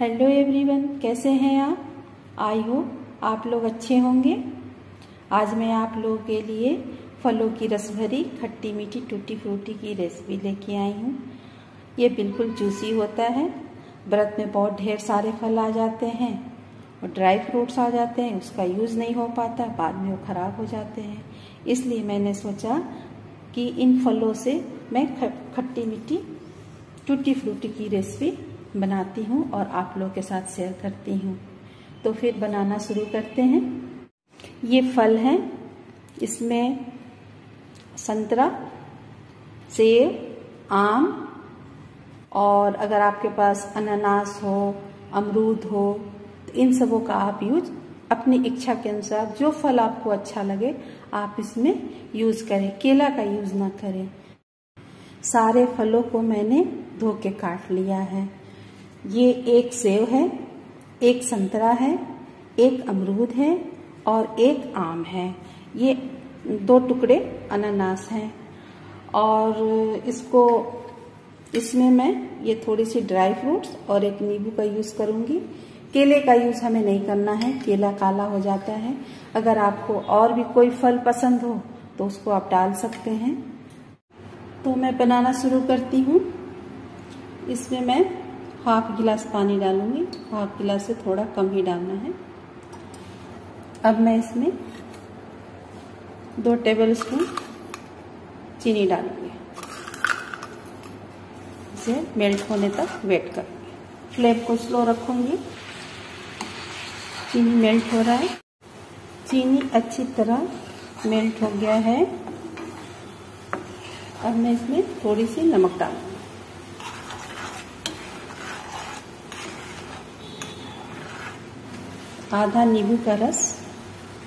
Hello everyone, कैसे हैं आप? आई होप आप लोग अच्छे होंगे। आज मैं आप लोगों के लिए फलों की रस भरी खट्टी मीठी टूटी फ्रूटी की रेसिपी लेके आई हूँ। ये बिल्कुल जूसी होता है। व्रत में बहुत ढेर सारे फल आ जाते हैं और ड्राई फ्रूट्स आ जाते हैं, उसका यूज़ नहीं हो पाता, बाद में वो ख़राब हो जाते हैं। इसलिए मैंने सोचा कि इन फलों से मैं खट्टी मीठी टूटी फ्रूटी की रेसिपी बनाती हूँ और आप लोगों के साथ शेयर करती हूँ। तो फिर बनाना शुरू करते हैं। ये फल हैं, इसमें संतरा, सेब, आम और अगर आपके पास अनानास हो, अमरूद हो, तो इन सबों का आप यूज अपनी इच्छा के अनुसार, जो फल आपको अच्छा लगे आप इसमें यूज़ करें। केला का यूज़ ना करें। सारे फलों को मैंने धो के काट लिया है। ये एक सेब है, एक संतरा है, एक अमरूद है और एक आम है। ये दो टुकड़े अनानास हैं और इसमें मैं ये थोड़ी सी ड्राई फ्रूट्स और एक नींबू का यूज़ करूँगी। केले का यूज़ हमें नहीं करना है, केला काला हो जाता है। अगर आपको और भी कोई फल पसंद हो तो उसको आप डाल सकते हैं। तो मैं बनाना शुरू करती हूँ। इसमें मैं हाफ गिलास पानी डालूँगी, हाफ गिलास से थोड़ा कम ही डालना है। अब मैं इसमें 2 टेबलस्पून चीनी डालूँगी। इसे मेल्ट होने तक वेट करूँगी। फ्लेम को स्लो रखूँगी। चीनी मेल्ट हो रहा है। चीनी अच्छी तरह मेल्ट हो गया है। अब मैं इसमें थोड़ी सी नमक डालूँगी। आधा नींबू का रस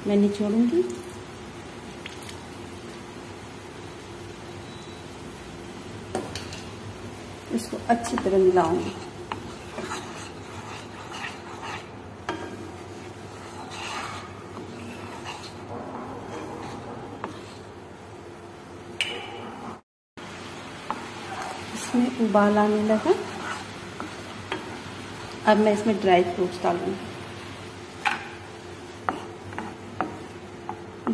मैं निचोड़ूंगी। इसको अच्छी तरह मिलाऊंगी। इसमें उबाल आने लगा। अब मैं इसमें ड्राई फ्रूट्स डालूंगी।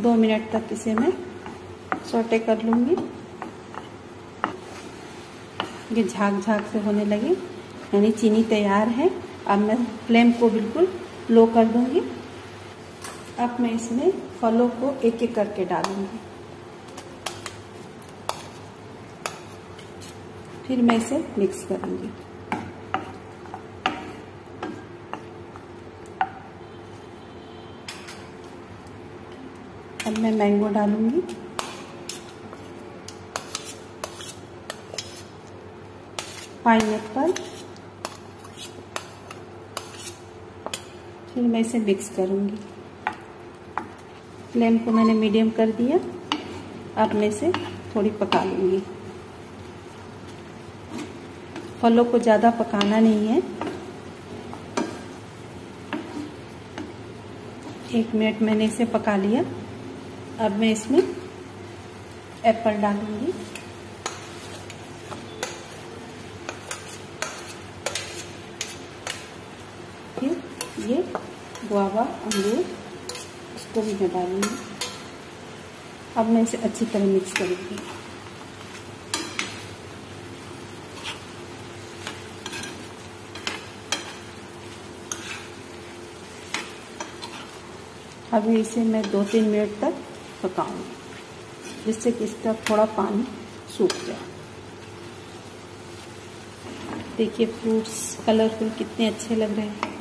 2 मिनट तक इसे मैं सौटे कर लूँगी। ये झाग झाग से होने लगी, यानी चीनी तैयार है। अब मैं फ्लेम को बिल्कुल लो कर दूँगी। अब मैं इसमें फलों को एक एक करके डालूँगी। फिर मैं इसे मिक्स करूँगी। अब मैं मैंगो डालूंगी। पाइनएप्पल। फिर मैं इसे मिक्स करूंगी। फ्लेम को मैंने मीडियम कर दिया। अब मैं इसे थोड़ी पका लूंगी। फलों को ज़्यादा पकाना नहीं है। 1 मिनट मैंने इसे पका लिया। अब मैं इसमें एप्पल डालूंगी। फिर ये गुआवा, अमरूद, इसको भी मैं डालूंगी। अब मैं इसे अच्छी तरह मिक्स करूंगी। अभी इसे मैं 2-3 मिनट तक पकाऊंगी, जिससे कि इसका थोड़ा पानी सूख जाए। देखिए फ्रूट्स कलरफुल कितने अच्छे लग रहे हैं।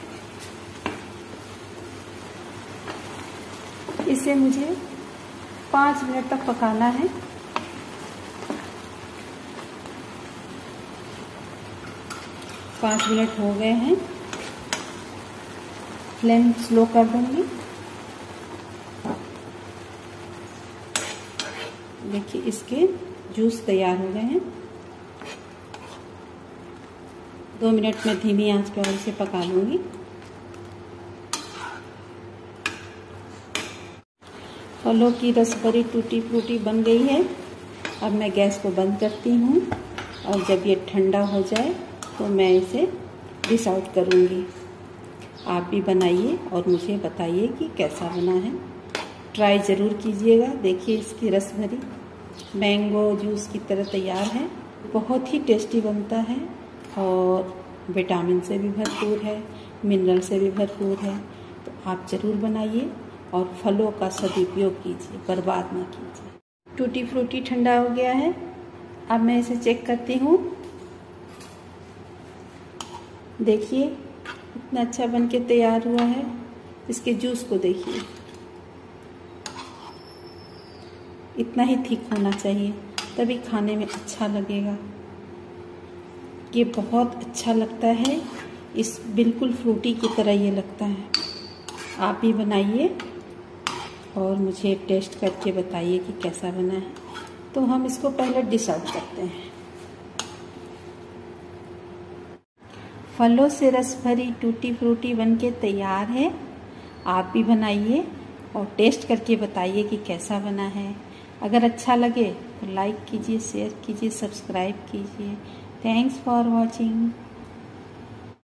इसे मुझे 5 मिनट तक पकाना है। पाँच मिनट हो गए हैं। फ्लेम स्लो कर दूंगी। देखिए इसके जूस तैयार हो गए हैं। 2 मिनट में धीमी आंच पर इसे पका लूँगी। फलों की रस भरी टूटी फ्रूटी बन गई है। अब मैं गैस को बंद करती हूँ और जब ये ठंडा हो जाए तो मैं इसे डिश आउट करूँगी। आप भी बनाइए और मुझे बताइए कि कैसा बना है। ट्राई ज़रूर कीजिएगा। देखिए इसकी रस भरी मैंगो जूस की तरह तैयार है। बहुत ही टेस्टी बनता है और विटामिन से भी भरपूर है, मिनरल से भी भरपूर है। तो आप ज़रूर बनाइए और फलों का सदुपयोग कीजिए, बर्बाद ना कीजिए। टूटी फ्रूटी ठंडा हो गया है, अब मैं इसे चेक करती हूँ। देखिए इतना अच्छा बनके तैयार हुआ है। इसके जूस को देखिए, इतना ही थिक होना चाहिए तभी खाने में अच्छा लगेगा। ये बहुत अच्छा लगता है, इस बिल्कुल फ्रूटी की तरह ये लगता है। आप भी बनाइए और मुझे टेस्ट करके बताइए कि कैसा बना है। तो हम इसको पहले डिश आउट करते हैं। फलों से रस भरी टूटी फ्रूटी बनके तैयार है। आप भी बनाइए और टेस्ट करके बताइए कि कैसा बना है। अगर अच्छा लगे तो लाइक कीजिए, शेयर कीजिए, सब्सक्राइब कीजिए। Thanks for watching.